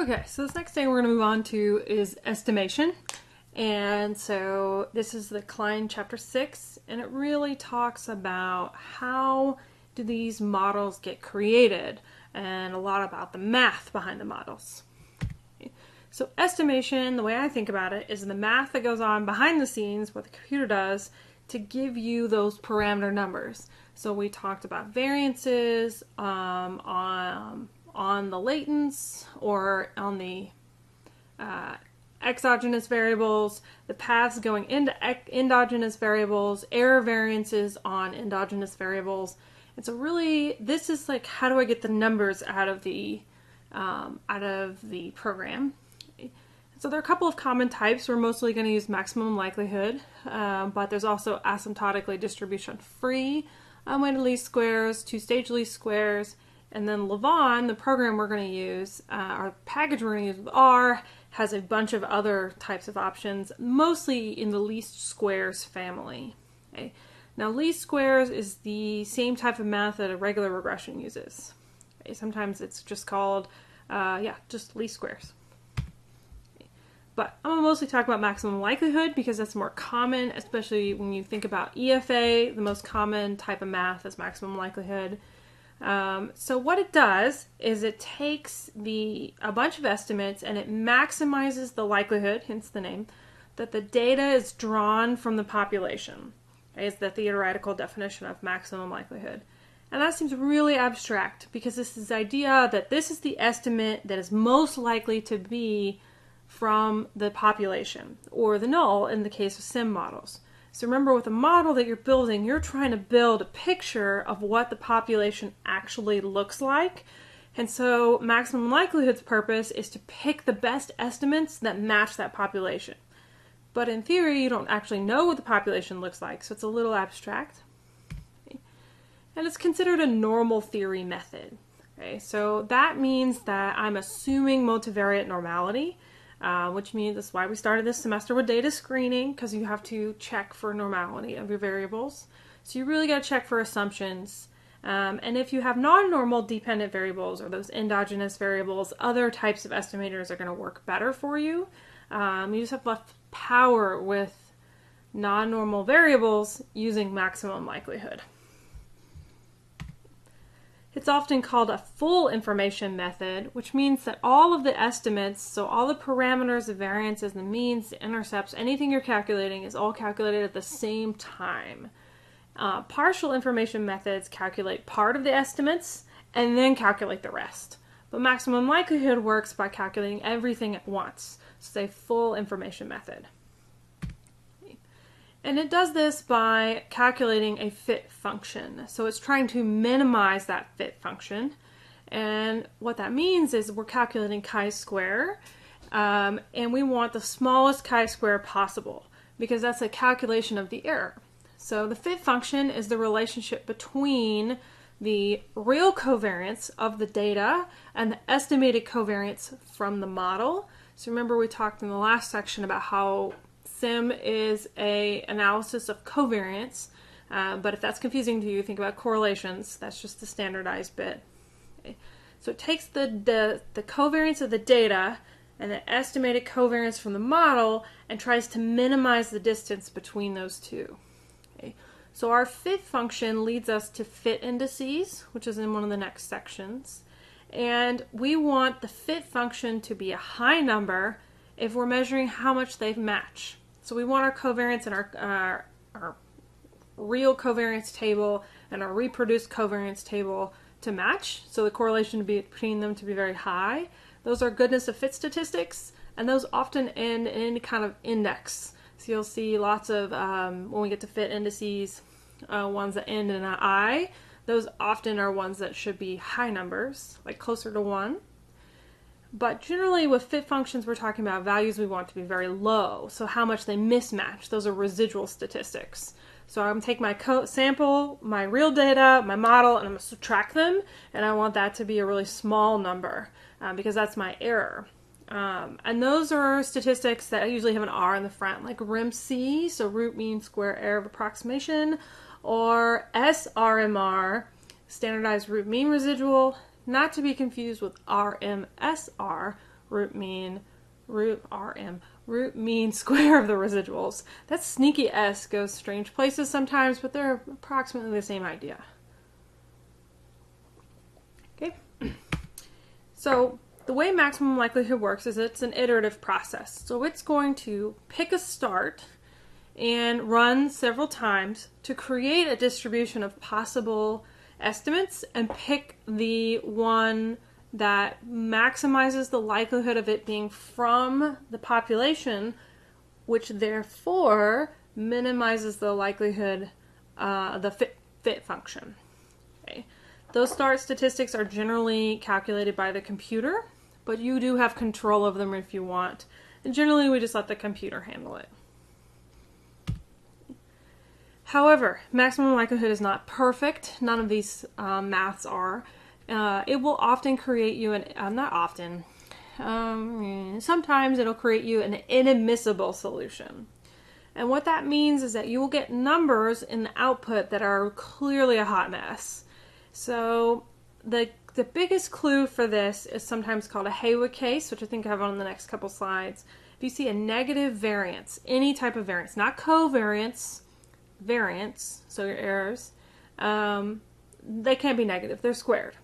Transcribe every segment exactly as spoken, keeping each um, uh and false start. Okay, so this next thing we're going to move on to is estimation. And so this is the Klein chapter six, and it really talks about how do these models get created and a lot about the math behind the models. So estimation, the way I think about it, is the math that goes on behind the scenes, what the computer does to give you those parameter numbers. So we talked about variances um, on, on the latents or on the uh, exogenous variables, the paths going into endogenous variables, error variances on endogenous variables. And so really, this is like, how do I get the numbers out of the um, out of the program? So there are a couple of common types. We're mostly going to use maximum likelihood, um, but there's also asymptotically distribution-free, unweighted least squares, two-stage least squares, and then lavaan, the program we're going to use, uh, our package we're going to use with R, has a bunch of other types of options, mostly in the least squares family. Okay. Now least squares is the same type of math that a regular regression uses. Okay. Sometimes it's just called, uh, yeah, just least squares. But I'm going to mostly talk about maximum likelihood because that's more common, especially when you think about E F A, the most common type of math is maximum likelihood. Um, so what it does is it takes the a bunch of estimates and it maximizes the likelihood, hence the name, that the data is drawn from the population. Okay, is the theoretical definition of maximum likelihood. And that seems really abstract because this is the idea that this is the estimate that is most likely to be from the population, or the null in the case of S E M models. So remember, with a model that you're building, you're trying to build a picture of what the population actually looks like. And so maximum likelihood's purpose is to pick the best estimates that match that population. But in theory, you don't actually know what the population looks like, so it's a little abstract. Okay. And it's considered a normal theory method. Okay, so that means that I'm assuming multivariate normality, Uh, which means that's why we started this semester with data screening, because you have to check for normality of your variables. So you really got to check for assumptions. Um, and if you have non-normal dependent variables or those endogenous variables, other types of estimators are going to work better for you. Um, you just have left power with non-normal variables using maximum likelihood. It's often called a full information method, which means that all of the estimates, so all the parameters, the variances, the means, the intercepts, anything you're calculating is all calculated at the same time. Uh, partial information methods calculate part of the estimates and then calculate the rest. But maximum likelihood works by calculating everything at once. So it's a full information method. And it does this by calculating a fit function. So it's trying to minimize that fit function. And what that means is we're calculating chi-square, um, and we want the smallest chi-square possible because that's a calculation of the error. So the fit function is the relationship between the real covariance of the data and the estimated covariance from the model. So remember, we talked in the last section about how S E M is a analysis of covariance, uh, but if that's confusing to you, think about correlations. That's just the standardized bit. Okay. So it takes the, the, the covariance of the data and the estimated covariance from the model and tries to minimize the distance between those two. Okay. So our fit function leads us to fit indices, which is in one of the next sections. And we want the fit function to be a high number if we're measuring how much they match. So we want our covariance and our, our, our real covariance table and our reproduced covariance table to match. So the correlation between them to be very high. Those are goodness of fit statistics, and those often end in any kind of index. So you'll see lots of, um, when we get to fit indices, uh, ones that end in an I. Those often are ones that should be high numbers, like closer to one. But generally with fit functions, we're talking about values we want to be very low. So how much they mismatch, those are residual statistics. So I'm going to take my co sample, my real data, my model, and I'm going to subtract them. And I want that to be a really small number um, because that's my error. Um, and those are statistics that usually have an R in the front, like R M S E, so root mean square error of approximation, or S R M R, standardized root mean residual, not to be confused with R M S R, root mean, root R M, root mean square of the residuals. That sneaky S goes strange places sometimes, but they're approximately the same idea. Okay, so the way maximum likelihood works is it's an iterative process. So it's going to pick a start and run several times to create a distribution of possible estimates and pick the one that maximizes the likelihood of it being from the population, which therefore minimizes the likelihood uh, of the fit, fit function. Okay. Those start statistics are generally calculated by the computer, but you do have control of them if you want. And generally we just let the computer handle it. However, maximum likelihood is not perfect. None of these uh, maths are. Uh, it will often create you an, uh, not often, um, sometimes it'll create you an inadmissible solution. And what that means is that you will get numbers in the output that are clearly a hot mess. So the, the biggest clue for this is sometimes called a Heywood case, which I think I have on the next couple slides. If you see a negative variance, any type of variance, not covariance, variance, so your errors, um, they can't be negative, they're squared.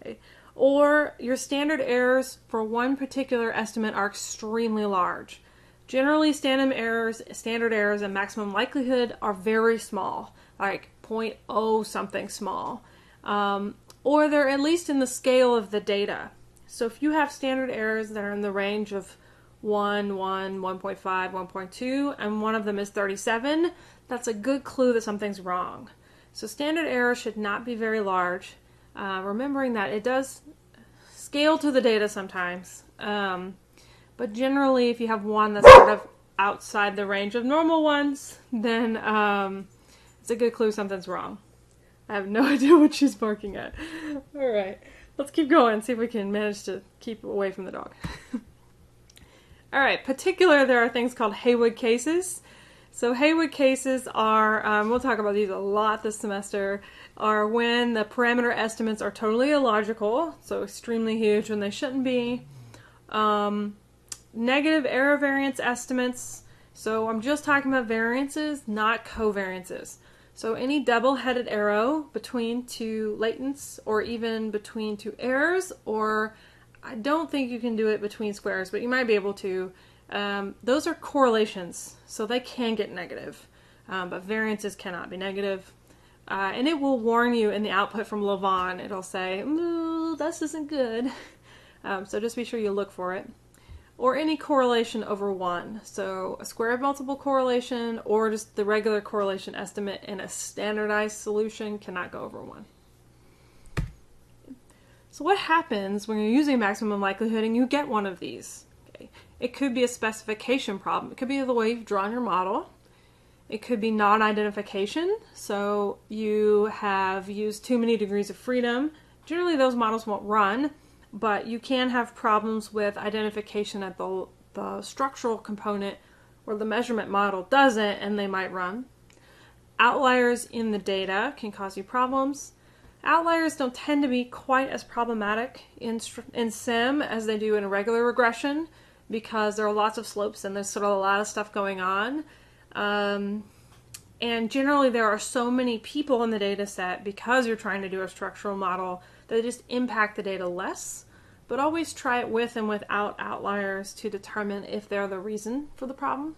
Okay. Or your standard errors for one particular estimate are extremely large. Generally standard errors, standard errors and maximum likelihood are very small, like zero point zero something small, um, or they're at least in the scale of the data. So if you have standard errors that are in the range of one, one, one point five, one point two, and one of them is thirty-seven, that's a good clue that something's wrong. So standard error should not be very large, uh, remembering that it does scale to the data sometimes, um, but generally if you have one that's sort of outside the range of normal ones, then um, it's a good clue something's wrong. I have no idea what she's barking at. All right, let's keep going, see if we can manage to keep away from the dog. All right, particular, there are things called Heywood cases. So Heywood cases are, um, we'll talk about these a lot this semester, are when the parameter estimates are totally illogical, so extremely huge when they shouldn't be. Um, negative error variance estimates, so I'm just talking about variances, not covariances. So any double-headed arrow between two latents or even between two errors, or I don't think you can do it between squares, but you might be able to. Um, those are correlations, so they can get negative, um, but variances cannot be negative. Uh, and it will warn you in the output from lavaan. It'll say, ooh, this isn't good. Um, so just be sure you look for it. Or any correlation over one. So a square of multiple correlation or just the regular correlation estimate in a standardized solution cannot go over one. So what happens when you're using maximum likelihood and you get one of these? Okay. It could be a specification problem. It could be the way you've drawn your model. It could be non-identification. So you have used too many degrees of freedom. Generally those models won't run, but you can have problems with identification at the, the structural component where the measurement model doesn't and they might run. Outliers in the data can cause you problems. Outliers don't tend to be quite as problematic in, in S E M as they do in regular regression, because there are lots of slopes and there's sort of a lot of stuff going on. Um, and generally there are so many people in the data set because you're trying to do a structural model that just impact the data less, but always try it with and without outliers to determine if they're the reason for the problem.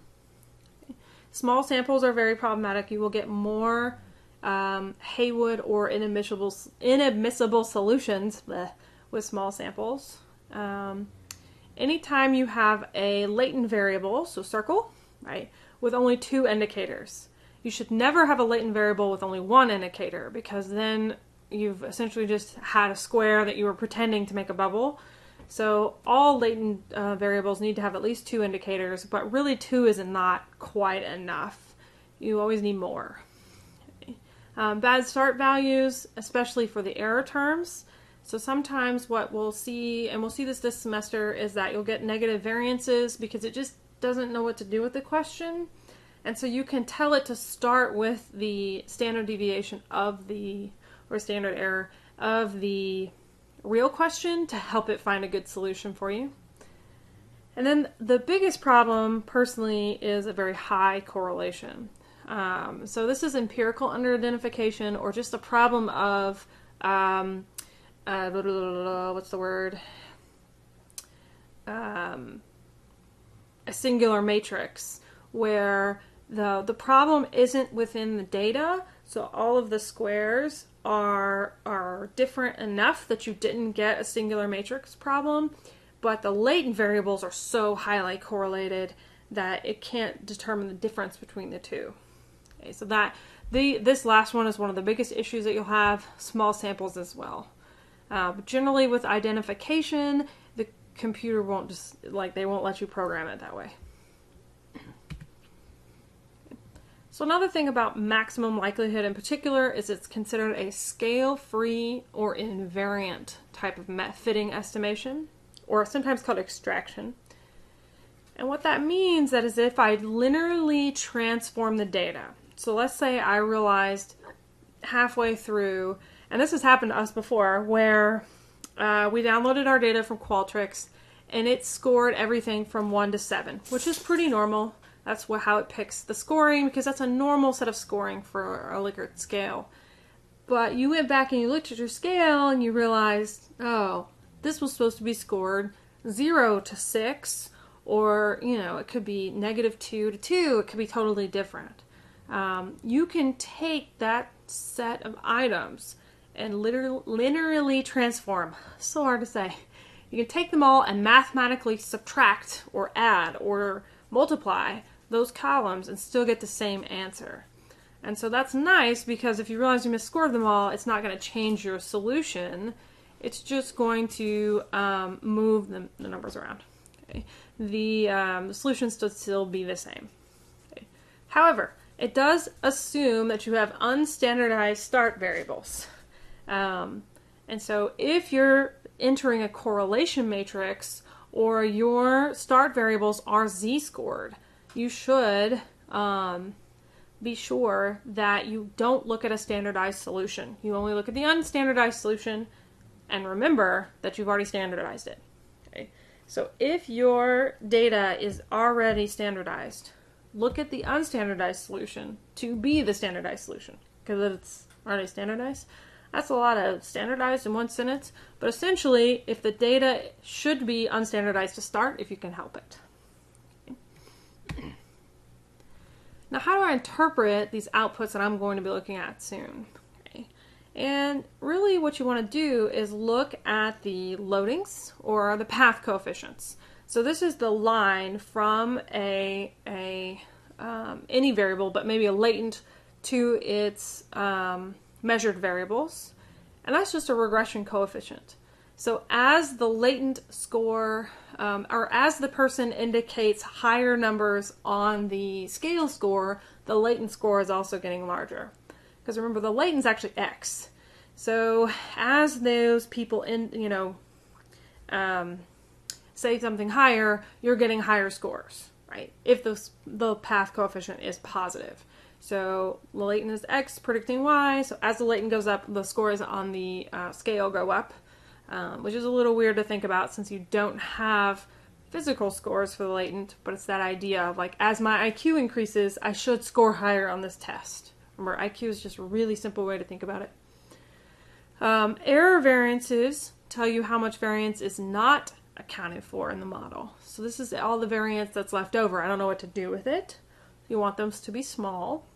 Small samples are very problematic. You will get more um, Heywood or inadmissible, inadmissible solutions bleh, with small samples. Um, Anytime you have a latent variable, so circle, right, with only two indicators. You should never have a latent variable with only one indicator, because then you've essentially just had a square that you were pretending to make a bubble. So all latent uh, variables need to have at least two indicators, but really two is not quite enough. You always need more. Okay. Um, bad start values, especially for the error terms. So sometimes what we'll see, and we'll see this this semester, is that you'll get negative variances because it just doesn't know what to do with the question. And so you can tell it to start with the standard deviation of the, or standard error, of the real question to help it find a good solution for you. And then the biggest problem, personally, is a very high correlation. Um, so this is empirical underidentification, or just a problem of, um, uh, blah, blah, blah, blah, what's the word? Um, a singular matrix, where the, the problem isn't within the data, so all of the squares are, are different enough that you didn't get a singular matrix problem, but the latent variables are so highly correlated that it can't determine the difference between the two. Okay, so that the this last one is one of the biggest issues that you'll have, small samples as well. Uh, but generally with identification, the computer won't just, like, they won't let you program it that way. So another thing about maximum likelihood in particular is it's considered a scale-free or invariant type of fitting estimation, or sometimes called extraction. And what that means that is if I linearly transform the data. So let's say I realized halfway through, and this has happened to us before, where uh, we downloaded our data from Qualtrics and it scored everything from one to seven, which is pretty normal. That's how it picks the scoring, because that's a normal set of scoring for a Likert scale. But you went back and you looked at your scale and you realized, oh, this was supposed to be scored zero to six, or, you know, it could be negative two to two, it could be totally different. Um, you can take that set of items and literally, linearly transform, so hard to say. You can take them all and mathematically subtract or add or multiply those columns and still get the same answer. And so that's nice, because if you realize you misscored them all, it's not going to change your solution. It's just going to um, move the, the numbers around. Okay. The, um, the solutions to still be the same. Okay. However, it does assume that you have unstandardized start variables. Um, and so if you're entering a correlation matrix or your start variables are z-scored, you should um, be sure that you don't look at a standardized solution. You only look at the unstandardized solution, and remember that you've already standardized it. Okay. So if your data is already standardized, look at the unstandardized solution to be the standardized solution, because it's already standardized. That's a lot of standardized in one sentence, but essentially if the data should be unstandardized to start if you can help it. Okay. Now, how do I interpret these outputs that I'm going to be looking at soon? And really what you want to do is look at the loadings, or the path coefficients. So this is the line from a, a um, any variable, but maybe a latent, to its um, measured variables. And that's just a regression coefficient. So as the latent score, um, or as the person indicates higher numbers on the scale score, the latent score is also getting larger. Because remember, the latent is actually x. So as those people in, you know, um, say something higher, you're getting higher scores, right? If the, the path coefficient is positive. So the latent is x predicting y. So as the latent goes up, the scores on the uh, scale go up, um, which is a little weird to think about, since you don't have physical scores for the latent, but it's that idea of, like, as my I Q increases, I should score higher on this test. Remember, I Q is just a really simple way to think about it. Um, error variances tell you how much variance is not accounted for in the model. So this is all the variance that's left over. I don't know what to do with it. You want them to be small.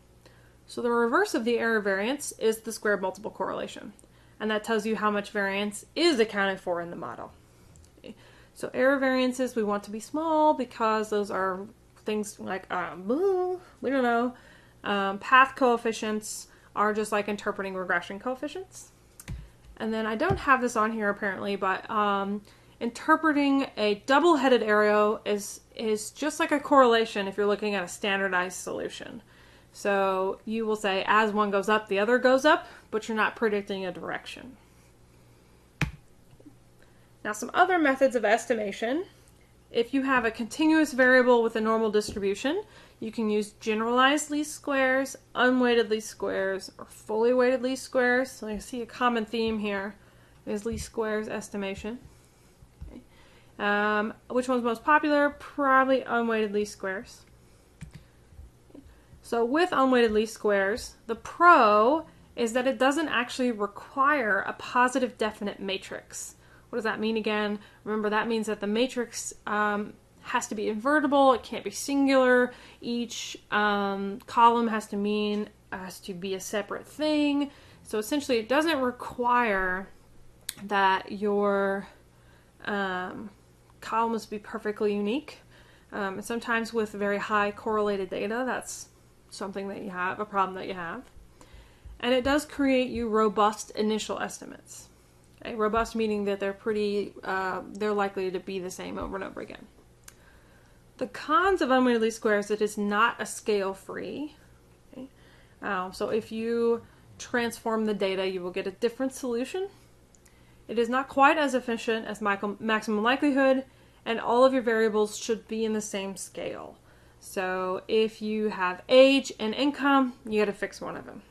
So the reverse of the error variance is the square multiple correlation. And that tells you how much variance is accounted for in the model. Okay. So error variances we want to be small, because those are things like, um, we don't know. Um, path coefficients are just like interpreting regression coefficients. And then I don't have this on here apparently, but um, interpreting a double-headed arrow is, is just like a correlation if you're looking at a standardized solution. So you will say as one goes up, the other goes up, but you're not predicting a direction. Now, some other methods of estimation. If you have a continuous variable with a normal distribution, you can use generalized least squares, unweighted least squares, or fully weighted least squares. So you see a common theme here is least squares estimation. Okay. Um, which one's most popular? Probably unweighted least squares. So with unweighted least squares, the pro is that it doesn't actually require a positive definite matrix. What does that mean again? Remember, that means that the matrix um, has to be invertible. It can't be singular. Each um, column has to mean has to be a separate thing. So essentially, it doesn't require that your um, columns be perfectly unique. Um, and sometimes with very high correlated data, that's something that you have, a problem that you have. And it does create you robust initial estimates. Okay? Robust meaning that they're pretty, uh, they're likely to be the same over and over again. The cons of unweighted least squares is it is not a scale-free. Okay? Um, so if you transform the data, you will get a different solution. It is not quite as efficient as maximum likelihood, and all of your variables should be in the same scale. So if you have age and income, you got to fix one of them.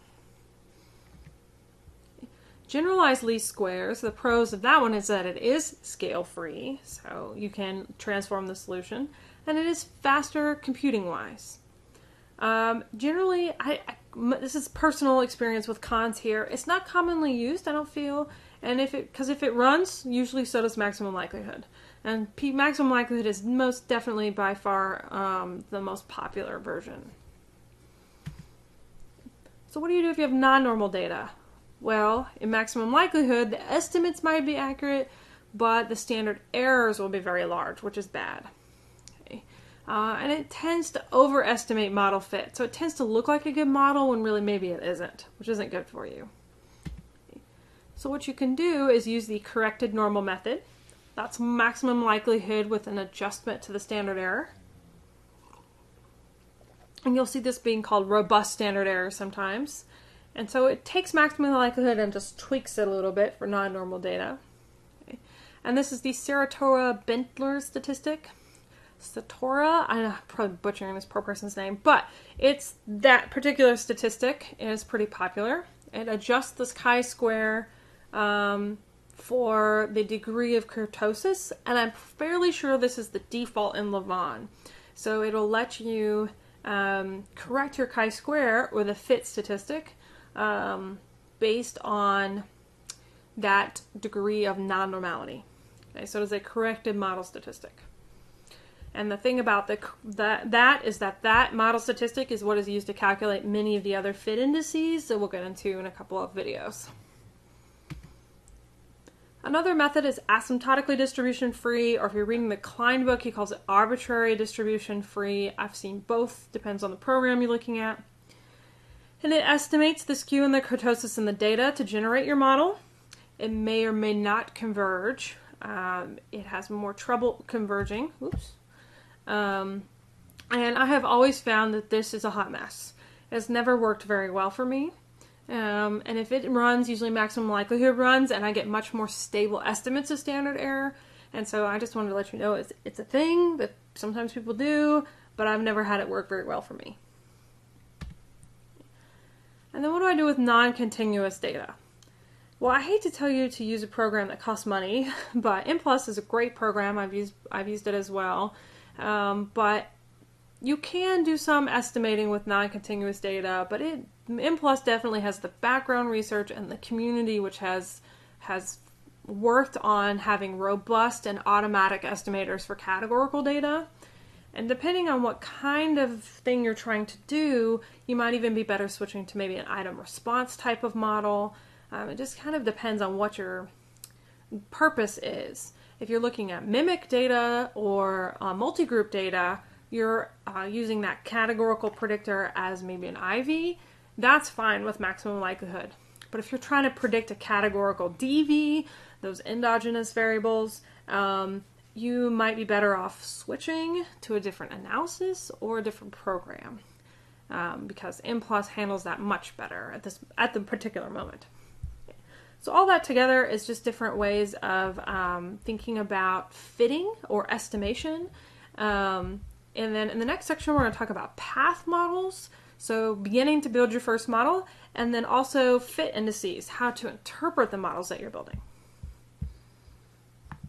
Generalized least squares, the pros of that one is that it is scale-free, so you can transform the solution, and it is faster computing-wise. Um, generally, I, I, this is personal experience with cons here. It's not commonly used, I don't feel, and if it, because if it runs, usually so does maximum likelihood. And P, maximum likelihood is most definitely by far um, the most popular version. So what do you do if you have non-normal data? Well, in maximum likelihood, the estimates might be accurate, but the standard errors will be very large, which is bad. Okay. Uh, and it tends to overestimate model fit. So it tends to look like a good model when really maybe it isn't, which isn't good for you. Okay. So what you can do is use the corrected normal method. That's maximum likelihood with an adjustment to the standard error. And you'll see this being called robust standard error sometimes. And so it takes maximum likelihood and just tweaks it a little bit for non-normal data. Okay. And this is the Satorra Bentler statistic. Satorra, I'm probably butchering this poor person's name, but it's that particular statistic. It is pretty popular. It adjusts the chi-square um, for the degree of kurtosis, and I'm fairly sure this is the default in lavaan. So it'll let you um, correct your chi-square with a fit statistic, Um, based on that degree of non-normality. Okay, so it is a corrected model statistic. And the thing about the, that, that is that that model statistic is what is used to calculate many of the other fit indices that we'll get into in a couple of videos. Another method is asymptotically distribution-free, or if you're reading the Klein book, he calls it arbitrary distribution-free. I've seen both, depends on the program you're looking at. And it estimates the skew and the kurtosis in the data to generate your model. It may or may not converge. Um, it has more trouble converging. Oops. Um, and I have always found that this is a hot mess. It's never worked very well for me. Um, and if it runs, usually maximum likelihood runs, and I get much more stable estimates of standard error. And so I just wanted to let you know it's, it's a thing that sometimes people do, but I've never had it work very well for me. And then what do I do with non-continuous data? Well, I hate to tell you to use a program that costs money, but Mplus is a great program. I've used, I've used it as well. Um, but you can do some estimating with non-continuous data, but it, Mplus definitely has the background research and the community which has, has worked on having robust and automatic estimators for categorical data. And depending on what kind of thing you're trying to do, you might even be better switching to maybe an item response type of model. Um, it just kind of depends on what your purpose is. If you're looking at mimic data or uh, multi-group data, you're uh, using that categorical predictor as maybe an I V. That's fine with maximum likelihood. But if you're trying to predict a categorical D V, those endogenous variables, um, you might be better off switching to a different analysis or a different program um, because Mplus handles that much better at this at the particular moment. Okay. So all that together is just different ways of um, thinking about fitting or estimation. Um, and then in the next section, we're going to talk about path models. So beginning to build your first model, and then also fit indices, how to interpret the models that you're building.